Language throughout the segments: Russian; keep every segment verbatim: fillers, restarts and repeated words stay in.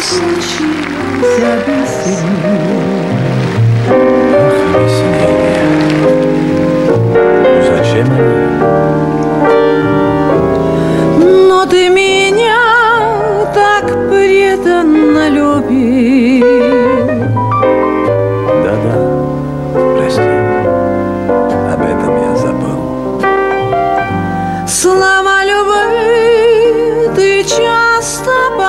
случилось, объясни. Зачем они? Но ты меня так преданно любил. Да-да, прости, об этом я забыл. Слова любви ты часто повторял.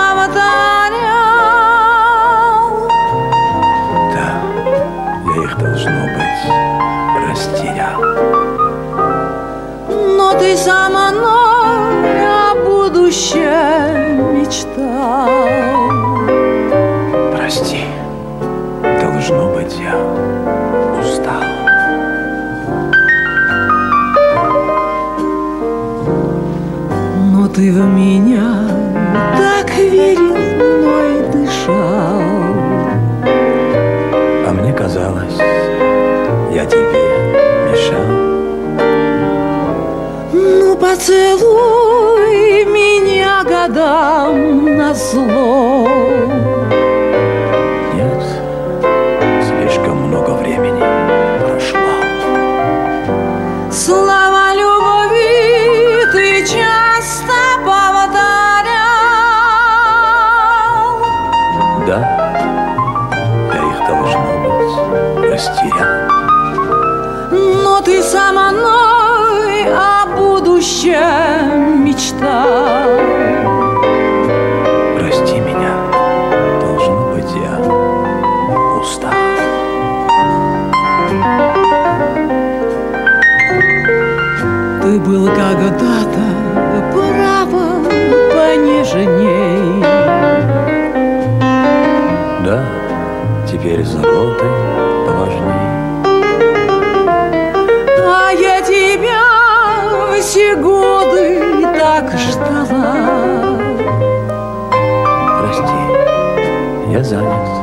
Ты за мной о будущем мечтал. Прости, должно быть, я устал. Но ты в меня так верил, но и дышал. А мне казалось, я тебе мешал. Поцелуй меня годам назло. Нет, слишком много времени прошло. Слова любви ты часто повторял. Да, я их, должно быть, растерял. Но ты сама мечта. Прости меня, должно быть, я устал. Ты был когда-то, право, понежней. Да, теперь заботы поважней. А я тебя все годы так ждала. Прости, я занят.